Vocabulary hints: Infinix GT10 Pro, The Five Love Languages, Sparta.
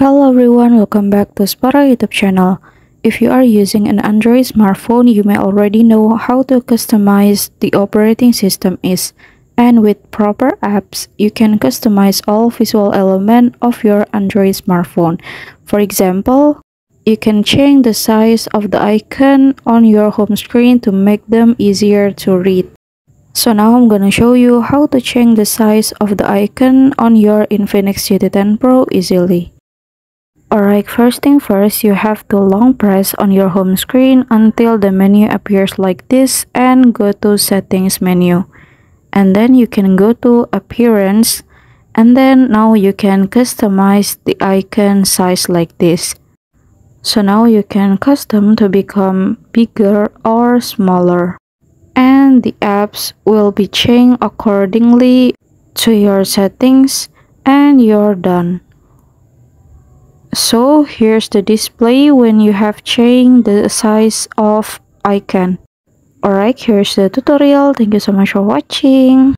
Hello everyone, welcome back to Sparta YouTube channel. If you are using an Android smartphone, you may already know how to customize the operating system is, and with proper apps, you can customize all visual elements of your Android smartphone. For example, you can change the size of the icon on your home screen to make them easier to read. So now I'm gonna show you how to change the size of the icon on your Infinix GT10 Pro easily. Alright, first thing first, you have to long press on your home screen until the menu appears like this and go to settings menu. And then you can go to appearance, and then now you can customize the icon size like this. So now you can custom to become bigger or smaller, and the apps will be changed accordingly to your settings, and you're done. So here's the display when you have changed the size of icon. Alright, here's the tutorial. Thank you so much for watching.